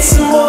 some more.